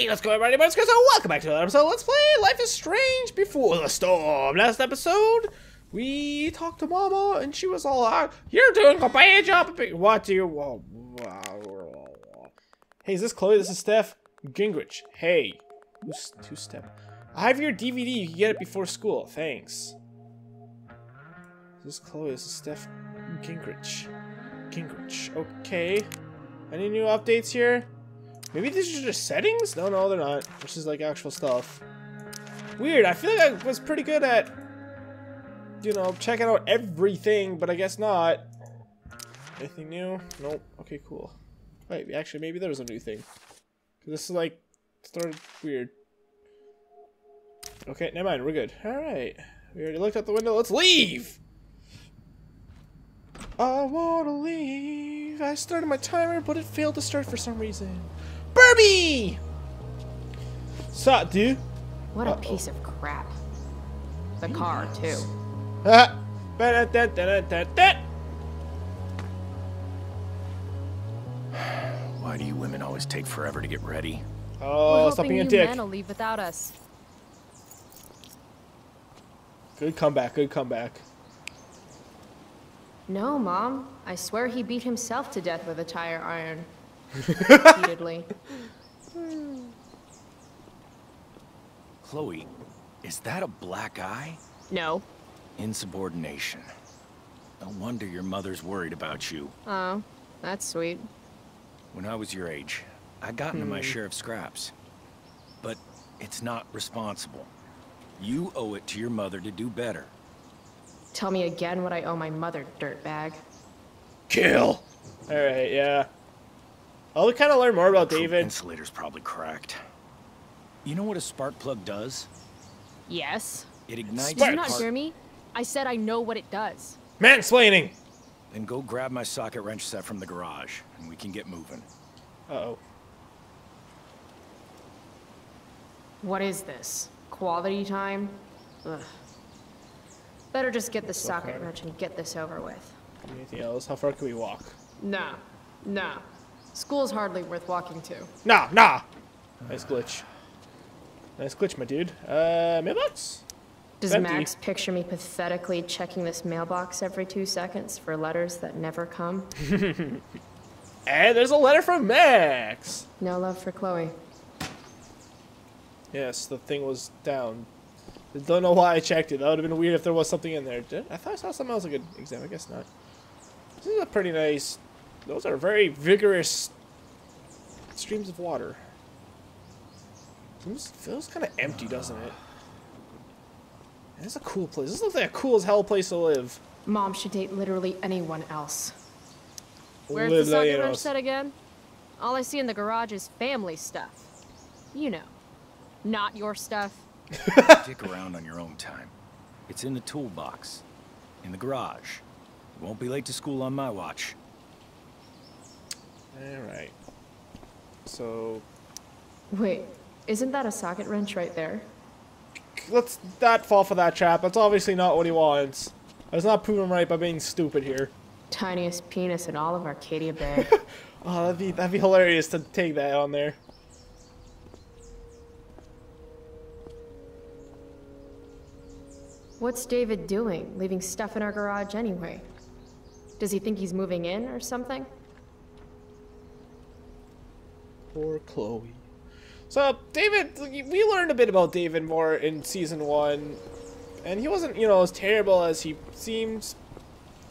Hey, let's go everybody, so welcome back to another episode. Let's play Life is Strange Before the Storm. Last episode, we talked to Mama, and she was all out. You're doing a bad job. What do you want? Hey, is this Chloe? This is Steph Gingrich. Hey, two-step. I have your DVD. You can get it before school. Thanks. This is Chloe. This is Steph Gingrich. Okay. Any new updates here? Maybe these are just settings? No, they're not. This is like actual stuff. Weird. I feel like I was pretty good at, you know, checking out everything, but I guess not. Anything new? Nope. Okay, cool. Wait, actually, maybe there was a new thing. This is like started weird. Okay, never mind. We're good. All right. We already looked out the window. Let's leave. I wanna leave. I started my timer, but it failed to start for some reason. Burby! Sup, dude? What a piece of crap. The car, too. Why do you women always take forever to get ready? Oh, stop being a dick. We're hoping you men will leave without us. Good comeback, good comeback. No, Mom. I swear he beat himself to death with a tire iron. Repeatedly. Chloe, is that a black eye? No. Insubordination. No wonder your mother's worried about you. Oh, that's sweet. When I was your age, I got into my share of scraps. But it's not responsible. You owe it to your mother to do better. Tell me again what I owe my mother, dirtbag. Kill! Alright, yeah. I'll kind of learn more about David. Insulator's probably cracked. You know what a spark plug does? Yes. It ignites. Did you not hear me? I said I know what it does. Mansplaining! Then go grab my socket wrench set from the garage, and we can get moving. Uh-oh. What is this? Quality time? Ugh. Better just get the socket wrench and get this over with. Anything else? How far can we walk? Nah. Nah. School's hardly worth walking to. Nah. Nice glitch. Nice glitch, my dude. Mailbox? Does Max picture me pathetically checking this mailbox every 2 seconds for letters that never come? And there's a letter from Max! No love for Chloe. Yes, the thing was down. I don't know why I checked it. That would have been weird if there was something in there. I thought I saw something else I could examine. I guess not. This is a pretty nice... Those are very vigorous streams of water. It feels kind of empty, doesn't it? This is a cool place. This looks like a cool as hell place to live. Mom should date literally anyone else. Where's the socket wrench set again? All I see in the garage is family stuff. You know. Not your stuff. Stick around on your own time. It's in the toolbox, in the garage. You won't be late to school on my watch. All right. So. Wait, isn't that a socket wrench right there? Let's not fall for that trap. That's obviously not what he wants. Let's not prove him right by being stupid here. Tiniest penis in all of Arcadia Bay. Oh, that'd be hilarious to take that on there. What's David doing, leaving stuff in our garage anyway? Does he think he's moving in or something? Poor Chloe. So, David, we learned a bit about David more in season 1. And he wasn't, you know, as terrible as he seems.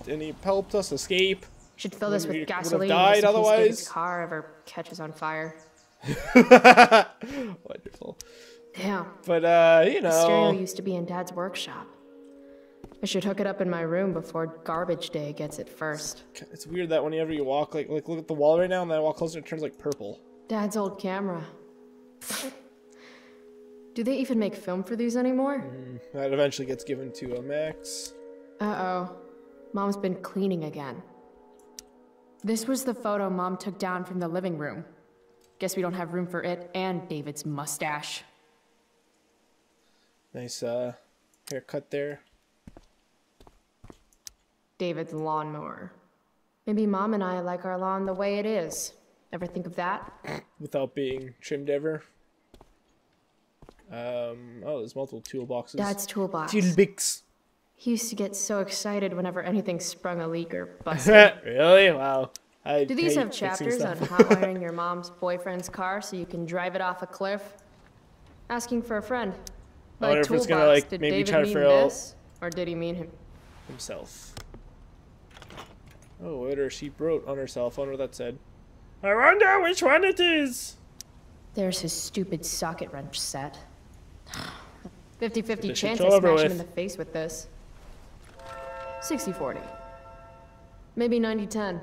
And he helped us escape. Should fill this with gasoline. Died otherwise. His car ever catches on fire. Wonderful. Yeah. But, you know. The stereo used to be in Dad's workshop. I should hook it up in my room before garbage day gets it first. It's weird that whenever you walk, like look at the wall right now, and then I walk closer, it turns like purple. Dad's old camera. Do they even make film for these anymore? That eventually gets given to a Max. Uh-oh. Mom's been cleaning again. This was the photo Mom took down from the living room. Guess we don't have room for it and David's mustache. Nice, haircut there. David's lawnmower. Maybe Mom and I like our lawn the way it is. Ever think of that? Without being trimmed ever? Oh, there's multiple toolboxes. Dad's toolbox. Toolbox. He used to get so excited whenever anything sprung a leak or busted. Really? Wow. Do these have chapters on hotwiring your mom's boyfriend's car so you can drive it off a cliff? Asking for a friend. I wonder if it's gonna like maybe David try to figure out this, or did he mean himself? Oh, what she wrote on herself. I wonder what that said. I wonder which one it is. There's his stupid socket wrench set. 50-50 chance I smash him in the face with this. 60-40. Maybe 90-10.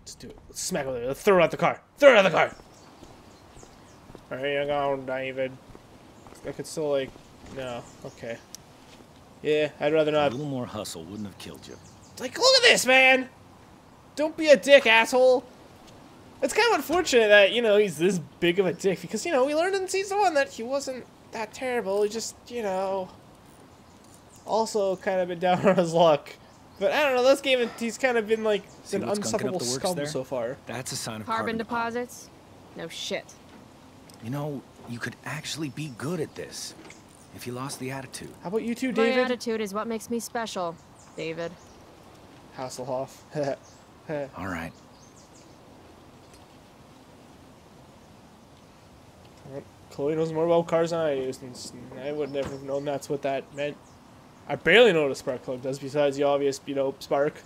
Let's do it. Let's smack over there. Let's throw it out the car. Throw it out the car. Alright, hang on, David. I could still like, no, okay. Yeah, I'd rather not. A little more hustle wouldn't have killed you. Like, look at this, man! Don't be a dick, asshole! It's kind of unfortunate that, you know, he's this big of a dick, because, you know, we learned in Season 1 that he wasn't that terrible, he just, you know, also kind of been down on his luck. But I don't know, this game, he's kind of been like an unsuckable scum there? So far. That's a sign of carbon deposits? No shit. You know, you could actually be good at this, if you lost the attitude. How about you two, David? My attitude is what makes me special, David. Hasselhoff. All right. Chloe knows more about cars than I do, since I would never have known that's what that meant. I barely know what a spark plug does, besides the obvious, you know, spark.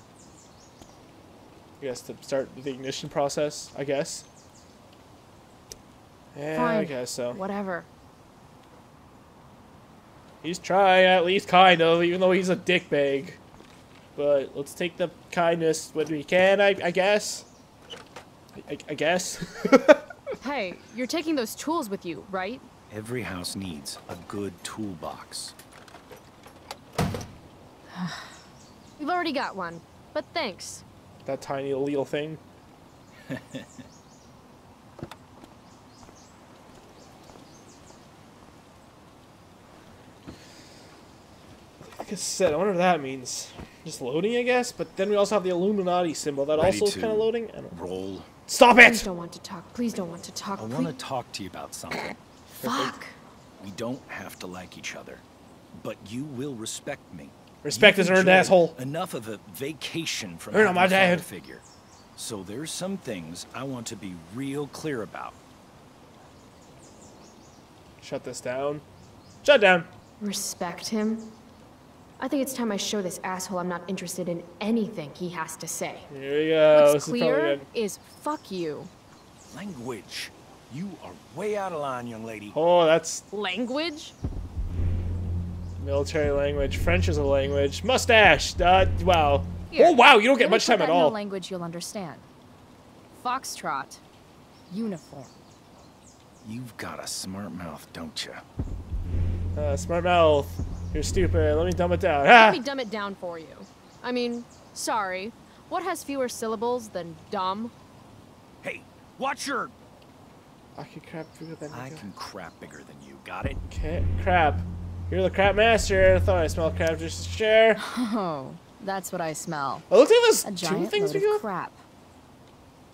I guess to start the ignition process, I guess. Yeah, fine. I guess so. Whatever. He's trying, at least kind of, even though he's a dickbag. But let's take the kindness when we can, I guess. I guess. Hey, you're taking those tools with you, right? Every house needs a good toolbox. We've already got one, but thanks. That tiny little thing. Like I said, I wonder what that means. Just loading, I guess, but then we also have the Illuminati symbol. That also is kind of loading. I don't know. Roll. Stop it! Please don't want to talk. Please don't want to talk. I want to talk to you about something. Fuck. We don't have to like each other, but you will respect me. Respect is earned, asshole. Enough of a vacation from my dad figure. So there's some things I want to be real clear about. Shut this down. Shut down. Respect him. I think it's time I show this asshole I'm not interested in anything he has to say. Here we go. What's clear is fuck you. Language. You are way out of line, young lady. Oh, that's... Language? Military language. French is a language. Mustache! Wow. Here, oh, wow, you don't get much time at all. In a language you'll understand. Foxtrot. Uniform. You've got a smart mouth, don't you? Smart mouth. You're stupid. Let me dumb it down. Ah! Let me dumb it down for you. I mean, sorry. What has fewer syllables than dumb? Hey, watch your... I can crap bigger than you. I can crap bigger than you. Got it? Okay, crap. You're the crap master. I thought I smelled crap just to share. Oh, that's what I smell. Oh, look at those two things we got. Crap.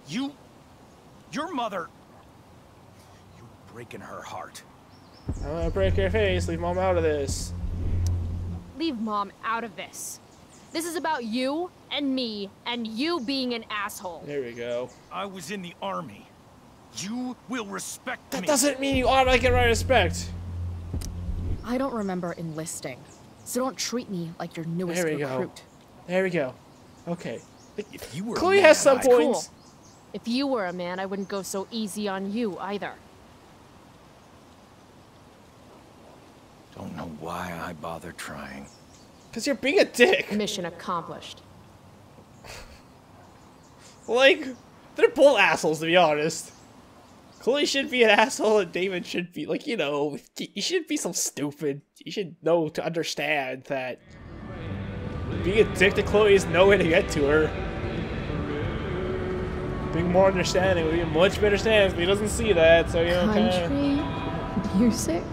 You... Your mother... You're breaking her heart. I'm gonna break your face. Leave mom out of this. Leave mom out of this. This is about you and me and you being an asshole. There we go. I was in the army. You will respect me. That doesn't mean you automatically get right respect. I don't remember enlisting, so don't treat me like your newest recruit. There we go. Okay. If you were Chloe has some points. Cool. If you were a man, I wouldn't go so easy on you either. Don't know why I bother trying. Because you're being a dick. Mission accomplished. Like, they're both assholes, to be honest. Chloe should be an asshole and David should be, like, you know, you shouldn't be so stupid. You should know to understand that being a dick to Chloe is no way to get to her. Being more understanding would be a much better stance, but he doesn't see that, so you know, country music?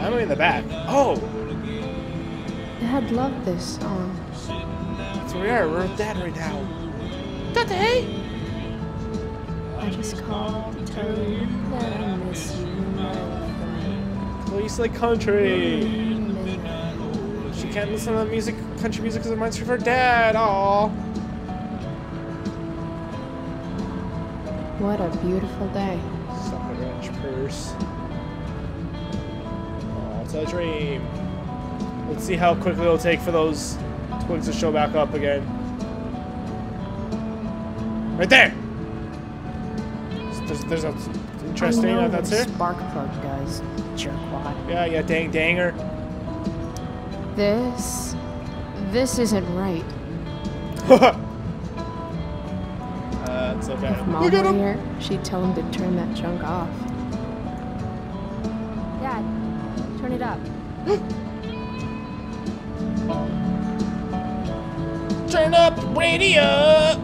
I'm in the back. Oh! Dad loved this song. That's where we are. We're with Dad right now. Daddy! I just called to tell you that I miss you, my friend. Police like country. She can't listen to music, country music, because it reminds her of her dad. Aww. What a beautiful day. Suck a wrench purse. Oh, it's a dream. Let's see how quickly it'll take for those twigs to show back up again. Right there! There's a... Interesting, I know that's it. Spark plug does, jerkwad. Yeah, danger. This isn't right. It's okay. If Mom were here, she'd tell him to turn that junk off. Dad, turn it up. Turn up the radio!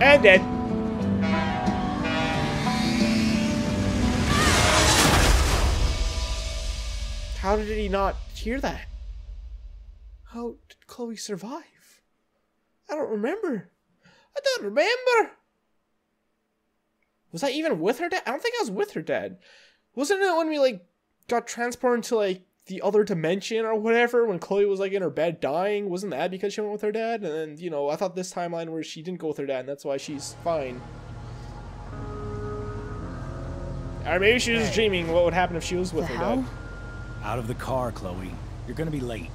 And dead. How did he not hear that? How did Chloe survive? I don't remember. Was I even with her dad? I don't think I was with her dad. Wasn't it when we like got transported to like the other dimension or whatever, when Chloe was like in her bed dying? Wasn't that because she went with her dad? And then, you know, I thought this timeline where she didn't go with her dad and that's why she's fine. Or maybe she was just dreaming what would happen if she was with her dad. Out of the car, Chloe. You're gonna be late.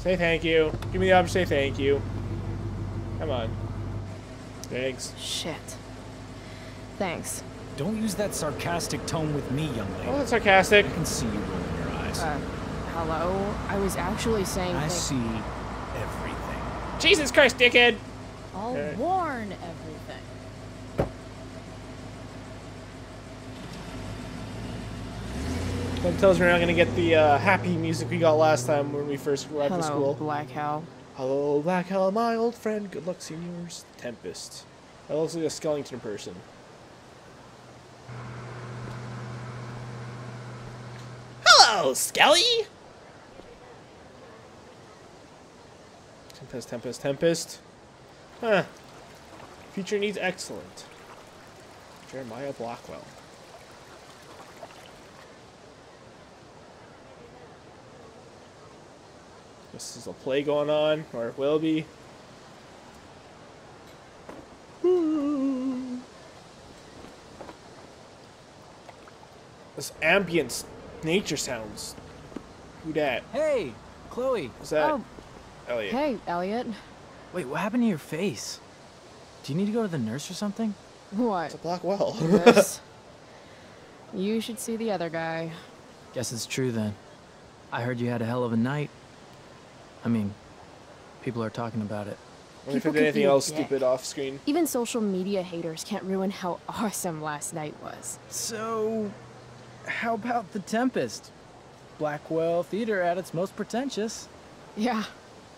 Say thank you. Give me the option to say thank you. Come on. Thanks. Shit. Thanks. Don't use that sarcastic tone with me, young lady. Oh, that's sarcastic. I can see you rolling your eyes. Hello? I was actually saying... I see everything. Jesus Christ, dickhead! I'll warn everything. That tells me we're not going to get the happy music we got last time when we first arrived at school. Hello, Black Hal. Hello, Black Hal, my old friend. Good luck, seniors. Tempest. That looks like a Skellington person. Hello, Skelly! Tempest. Huh. Future needs excellent. Jeremiah Blackwell. This is a play going on, or it will be. This ambience. Nature sounds. Who dat? Hey, Chloe. Who's that? Oh. Elliot. Hey, Elliot. Wait, what happened to your face? Do you need to go to the nurse or something? What? It's a Blackwell. Yes. You should see the other guy. Guess it's true then. I heard you had a hell of a night. I mean, people are talking about it. What if I did anything else stupid off screen? Even social media haters can't ruin how awesome last night was. So... how about the Tempest? Blackwell Theater at its most pretentious. Yeah,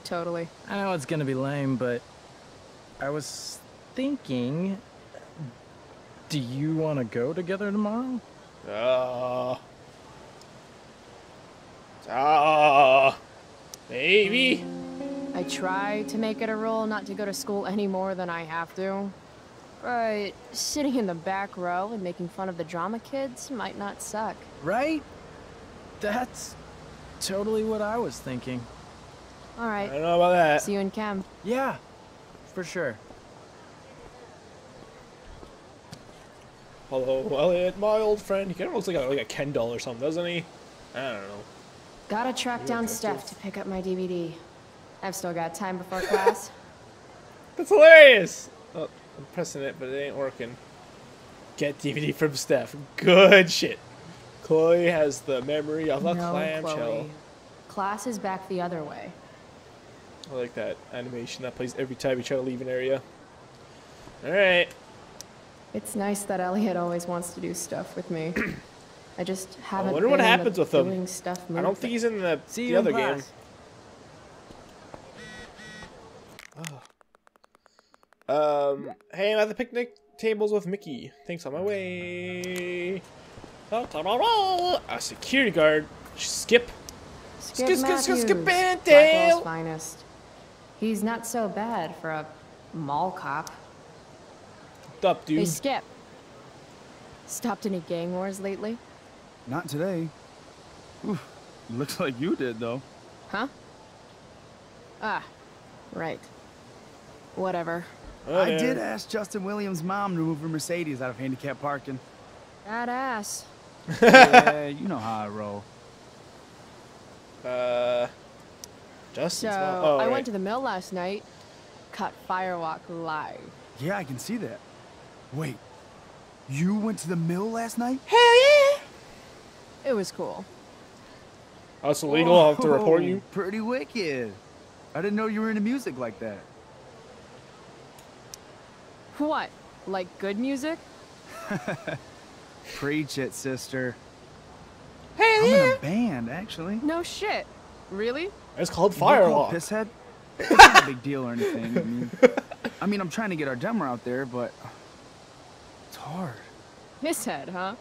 totally. I know it's gonna be lame, but I was thinking, do you want to go together tomorrow? Maybe. I try to make it a rule not to go to school any more than I have to. Right, sitting in the back row and making fun of the drama kids might not suck. Right? That's totally what I was thinking. All right. I don't know about that. See you in camp. Yeah, for sure. Hello, Elliot, my old friend. He kind of looks like a Ken doll or something, doesn't he? I don't know. Gotta track down Steph to pick up my DVD. I've still got time before class. That's hilarious. Oh. I'm pressing it, but it ain't working. Get DVD from Steph. Good shit. Chloe has the memory of a clamshell. Class is back the other way. I like that animation that plays every time you try to leave an area. Alright. It's nice that Elliot always wants to do stuff with me. I just haven't. I wonder what happens with him. I don't think he's in the other game. Oh. Hey, I'm at the picnic tables with Mickey. Thanks, on my way. A security guard. Skip. Skip Blackwell's finest. He's not so bad for a mall cop. Up, dude. Hey, Skip. Stopped any gang wars lately? Not today. Oof, looks like you did, though. Huh? Ah, right. Whatever. I did ask Justin Williams' mom to move her Mercedes out of handicapped parking. Badass. Yeah, you know how I roll. Justin's mom. Oh, I went to the mill last night. Caught Firewalk live. Yeah, I can see that. Wait, you went to the mill last night? Hell yeah! It was cool. Oh, it's illegal. I'll have to report you. Pretty wicked. I didn't know you were into music like that. What? Like good music? Preach it, sister. Hell yeah! I'm in a band, actually. No shit. Really? It's called Firewalk. Pisshead? It's not a big deal or anything. I mean, I'm trying to get our demo out there, but it's hard. Pisshead, huh?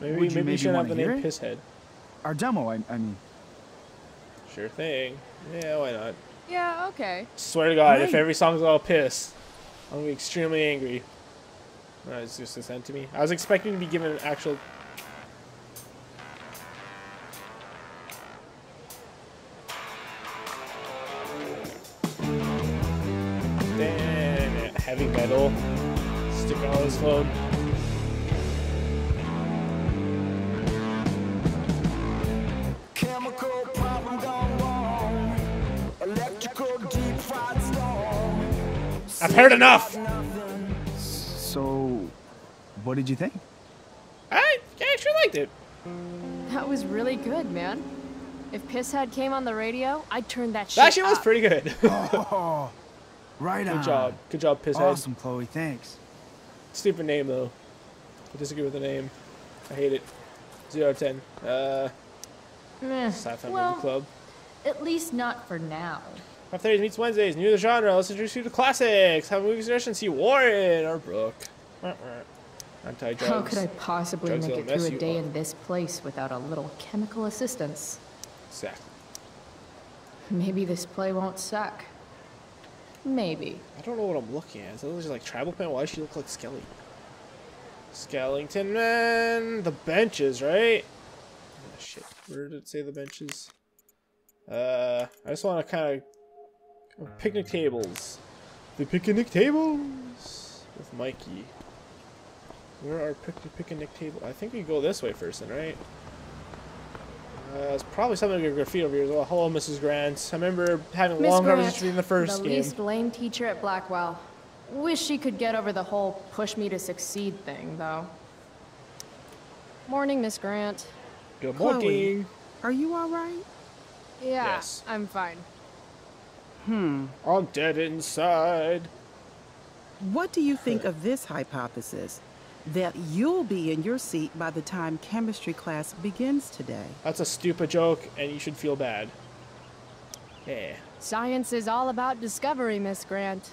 Maybe you should have the name Pisshead. Our demo, I mean. Sure thing. Yeah, why not? Yeah, okay. Swear to God, if every song's all piss, I'm gonna be extremely angry. It's just sent to me. I was expecting to be given an actual. Heavy metal. Stick on his phone. Chemical problem gone wrong. Electrical deep fried storm. I've heard enough. So, what did you think? I sure liked it. That was really good, man. If Pisshead came on the radio, I'd turn that shit up. That shit was pretty good. Right on. Good job. Good job, Pisshead. Awesome, Chloe. Thanks. Stupid name, though. I disagree with the name. I hate it. 0 out of 10. Sci-fi movie club. At least not for now. 5:30 meets Wednesdays. New to the genre. Let's introduce you to classics. Have a movie suggestion. See Warren or Brooke. Anti-drugs. How could I possibly make it through a day in this place without a little chemical assistance? Exactly. Maybe this play won't suck. Maybe. I don't know what I'm looking at. Is that just like tribal pen? Why does she look like Skelly? Skellington Man! The benches, right? Oh, shit. Where did it say the benches? I just want to kind of... Picnic tables. The picnic tables! With Mikey. Where are picnic tables? I think we go this way first then, right? It's probably something like a graffiti over here as well. Hello, Mrs. Grant. I remember having long conversations in the first game. The least lame teacher at Blackwell. Wish she could get over the whole push me to succeed thing, though. Morning, Miss Grant. Good morning. Chloe, are you all right? Yeah, yes. I'm fine. I'm dead inside. What do you think of this hypothesis? That you'll be in your seat by the time chemistry class begins today. That's a stupid joke, and you should feel bad. Yeah. Science is all about discovery, Miss Grant.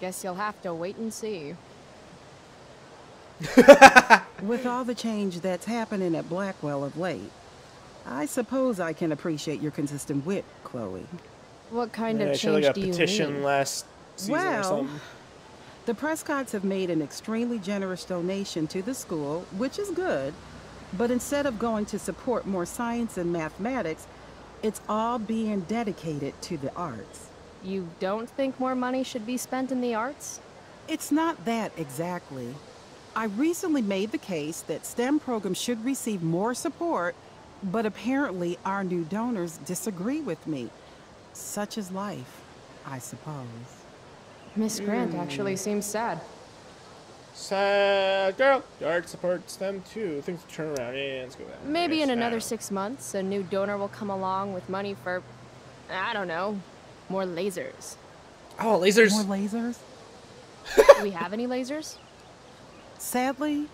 Guess you'll have to wait and see. With all the change that's happening at Blackwell of late, I suppose I can appreciate your consistent wit, Chloe. What kind of change do you mean? I petition last season or something. The Prescotts have made an extremely generous donation to the school, which is good, but instead of going to support more science and mathematics, it's all being dedicated to the arts. You don't think more money should be spent in the arts? It's not that exactly. I recently made the case that STEM programs should receive more support, but apparently our new donors disagree with me. Such is life, I suppose. Miss Grant actually seems sad. Sad girl. Art supports them too. Things turn around. Yeah, let's go back. Maybe in another 6 months, a new donor will come along with money for, I don't know, more lasers. Oh, lasers. More lasers? Do we have any lasers? Sadly,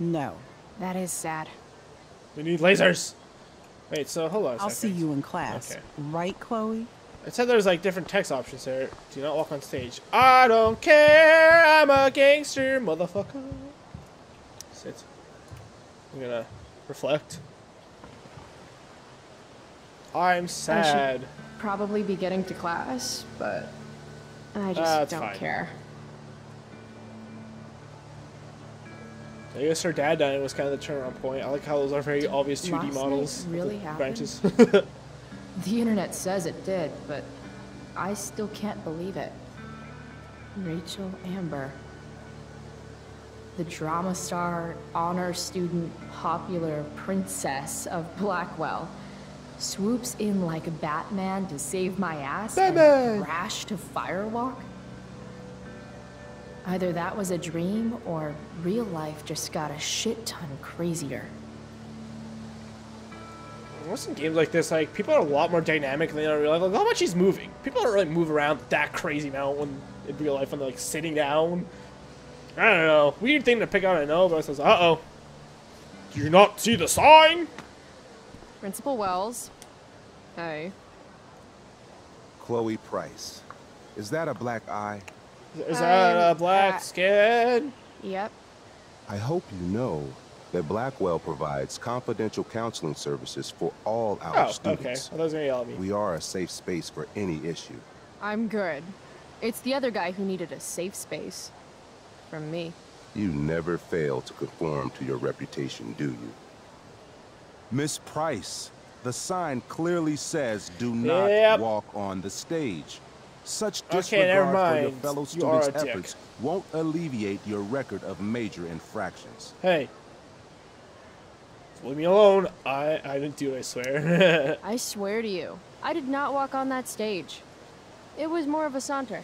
no. That is sad. We need lasers. Wait, so hold on a second. I'll see you in class. Okay. Right, Chloe? It said there's like different text options there. Do not walk on stage. I don't care. I'm a gangster, motherfucker. Sit. I'm gonna reflect. I'm sad. I should probably be getting to class, but I just don't care. I guess her dad dying was kind of the turnaround point. I like how those are very obvious 2D models. Really branches. The internet says it did, but I still can't believe it. Rachel Amber. The drama star, honor student, popular princess of Blackwell swoops in like Batman to save my ass and crash to Firewalk. Either that was a dream, or real life just got a shit ton crazier. Most in games like this, like, people are a lot more dynamic than they are in real life. Like, how much she's moving. People don't really move around that crazy amount when, in real life, when they're, like, sitting down. I don't know. Weird thing to pick out an elbow says, uh-oh. Do you not see the sign? Principal Wells. Hey. Chloe Price. Is that a black eye? Is that a black skin? Yep. I hope you know that Blackwell provides confidential counseling services for all our students. Okay. Well, those are gonna yell at me. We are a safe space for any issue. I'm good. It's the other guy who needed a safe space. From me. You never fail to conform to your reputation, do you? Miss Price, the sign clearly says do not walk on the stage. Such disregard for your fellow students' efforts won't alleviate your record of major infractions. Hey. Leave me alone. I didn't do it, I swear. I swear to you, I did not walk on that stage. It was more of a saunter.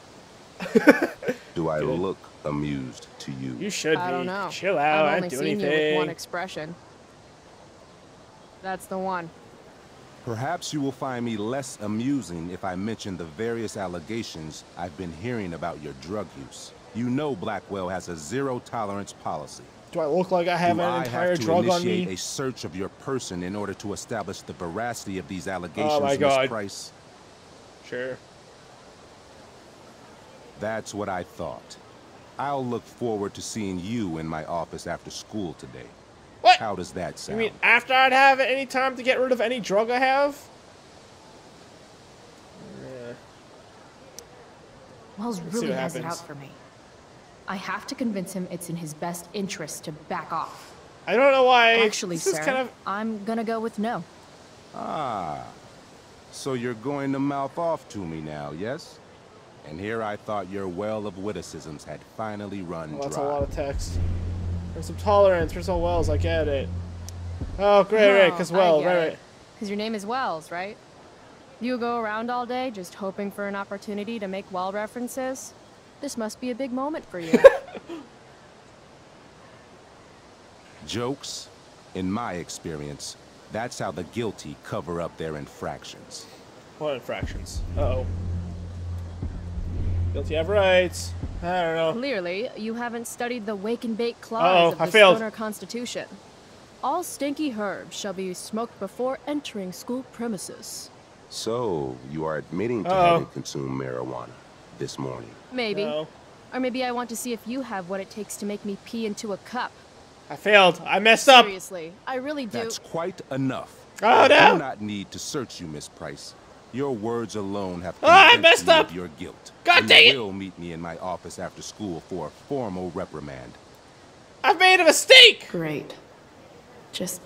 Do I look amused to you? You should be. I don't know. Chill out. I didn't do anything. I've only seen you with one expression. That's the one. Perhaps you will find me less amusing if I mention the various allegations I've been hearing about your drug use. You know Blackwell has a zero-tolerance policy. Do I look like I have an entire drug on me? Do I have to initiate a search of your person in order to establish the veracity of these allegations, Miss Price? Sure. That's what I thought. I'll look forward to seeing you in my office after school today. What? How does that sound? You mean after I'd have any time to get rid of any drug I have? Yeah. Wells really has it out for me. I have to convince him it's in his best interest to back off. I don't know why. Actually, sir, I'm gonna go with no. Ah. So you're going to mouth off to me now, yes? And here I thought your well of witticisms had finally run dry. That's a lot of text. There's some tolerance for some Wells, I get it. Oh, great, right, because Wells, right. Because your name is Wells, right? You go around all day just hoping for an opportunity to make Wells references? This must be a big moment for you. Jokes, in my experience, that's how the guilty cover up their infractions. What infractions? Uh-oh. Guilty of rights. I don't know. Clearly, you haven't studied the wake and bake clause of the Stoner Constitution. All stinky herbs shall be smoked before entering school premises. So, you are admitting to having consumed marijuana this morning. Maybe. Or maybe I want to see if you have what it takes to make me pee into a cup. I failed. I messed up. Seriously, I really do. That's quite enough. Oh, no. I do not need to search you, Miss Price. Your words alone have convinced me of your guilt. God dang it! You will meet me in my office after school for a formal reprimand. I've made a mistake! Great. Just...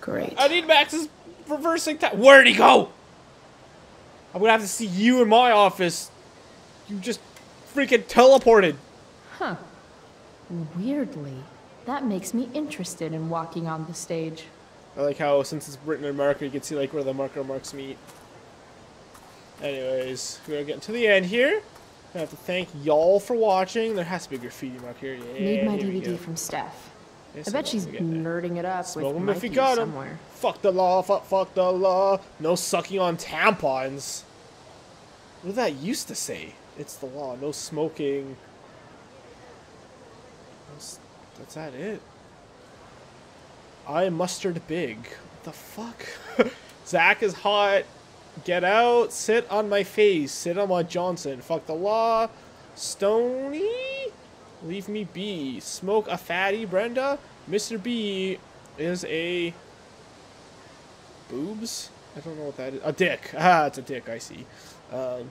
great. I need Max's reversing time. Where'd he go? I'm gonna have to see you in my office. You just freaking teleported. Huh. Weirdly, that makes me interested in walking on the stage. I like how, since it's written in marker, you can see like where the marker marks meet. Anyways, we're getting to the end here. I have to thank y'all for watching. There has to be a graffiti mark here. Yeah, need my DVD from Steph. I bet she's nerding it up with Mikey if you got somewhere. Fuck the law, fuck the law. No sucking on tampons. What did that used to say? It's the law. No smoking. That's that it. I mustard big. What the fuck? Zach is hot. Get out. Sit on my face. Sit on my Johnson. Fuck the law. Stony? Leave me be. Smoke a fatty, Brenda. Mr. B is a... boobs? I don't know what that is. A dick. Ah, it's a dick, I see.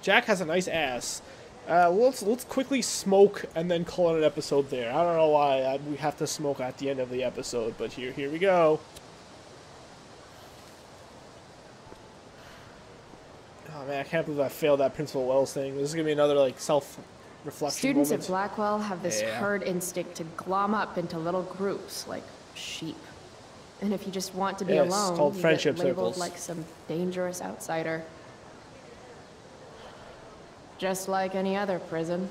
Jack has a nice ass. Let's quickly smoke and then call it an episode there. I don't know why we have to smoke at the end of the episode, but here we go. Oh man, I can't believe I failed that Principal Wells thing. This is gonna be another like self-reflection. Students moment. At Blackwell have this herd instinct to glom up into little groups like sheep. And if you just want to be alone, called you friendship get labeled circles. Like some dangerous outsider. Just like any other prison.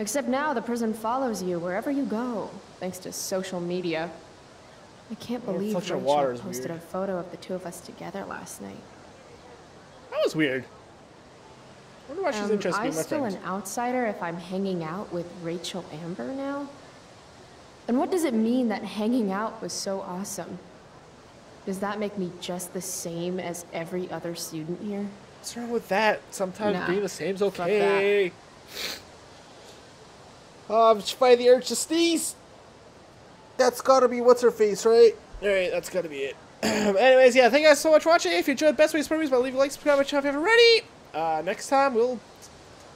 Except now the prison follows you wherever you go, thanks to social media. I can't believe Rachel posted a photo of the two of us together last night. That was weird. I wonder why she's interested in my friends. I'm still an outsider if I'm hanging out with Rachel Amber now? And what does it mean that hanging out was so awesome? Does that make me just the same as every other student here? What's wrong with that? Sometimes being the same is okay. I'm just fighting the urge to sneeze. That's gotta be what's her face, right? Alright, that's gotta be it. Anyways, yeah, thank you guys so much for watching. If you enjoyed Best Way to Sport Movies, leave a like, subscribe, and channel if you haven't already. Next time we'll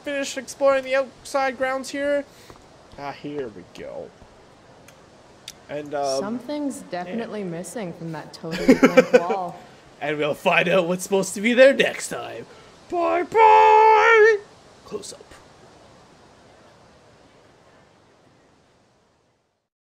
finish exploring the outside grounds here. Here we go. And something's definitely missing from that totally blank wall. And we'll find out what's supposed to be there next time. Bye-bye! Close up.